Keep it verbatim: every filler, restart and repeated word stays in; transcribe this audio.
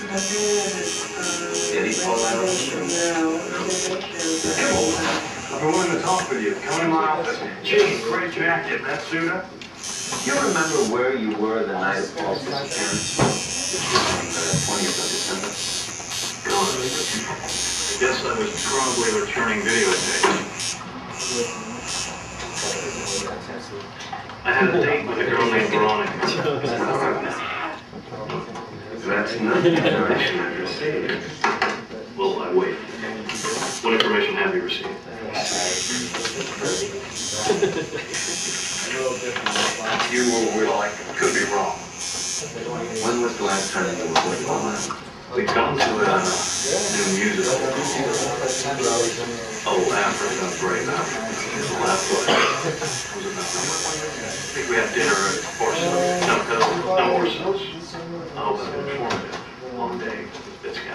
I've been wanting to talk with you. Come into my office. Gee, great jacket. That suit up? You remember where you were the night of Paul's disappearance? twentieth of December. God, I guess I was probably returning videotapes. I had a date with a girl named Veronica. That's not the information I've received. Well, I wait. What information have you received? You were with, I could be wrong. When was the last time you were with Paula? We've gone to a new musical. Oh, Africa, great Africa. The last one was about, I think we had dinner at Horses. No, no, no Horses. I hope I've been informative. Long day. It's kind of